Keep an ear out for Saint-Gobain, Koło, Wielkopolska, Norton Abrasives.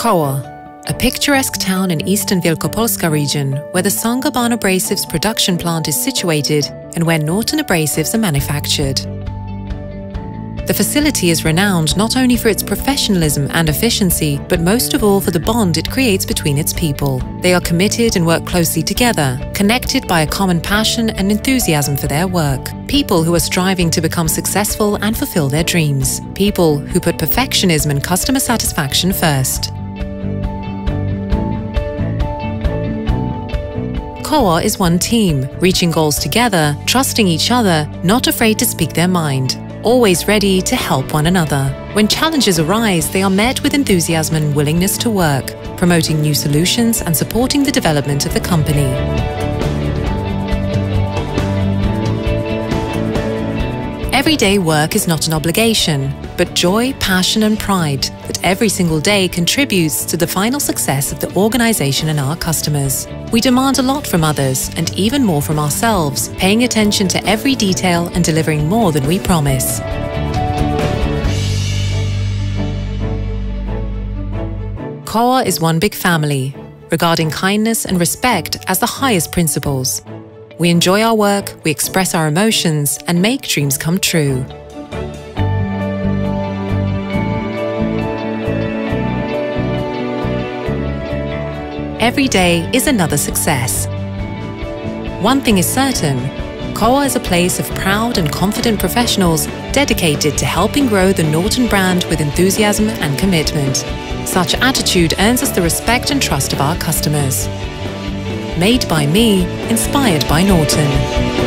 Koło, a picturesque town in eastern Wielkopolska region where the Saint-Gobain abrasives production plant is situated and where Norton abrasives are manufactured. The facility is renowned not only for its professionalism and efficiency, but most of all for the bond it creates between its people. They are committed and work closely together, connected by a common passion and enthusiasm for their work. People who are striving to become successful and fulfill their dreams. People who put perfectionism and customer satisfaction first. Koło is one team, reaching goals together, trusting each other, not afraid to speak their mind. Always ready to help one another. When challenges arise, they are met with enthusiasm and willingness to work, promoting new solutions and supporting the development of the company. Everyday work is not an obligation, but joy, passion and pride that every single day contributes to the final success of the organization and our customers. We demand a lot from others and even more from ourselves, paying attention to every detail and delivering more than we promise. Koło is one big family, regarding kindness and respect as the highest principles. We enjoy our work, we express our emotions, and make dreams come true. Every day is another success. One thing is certain, Koło is a place of proud and confident professionals dedicated to helping grow the Norton brand with enthusiasm and commitment. Such attitude earns us the respect and trust of our customers. Made by me, inspired by Norton.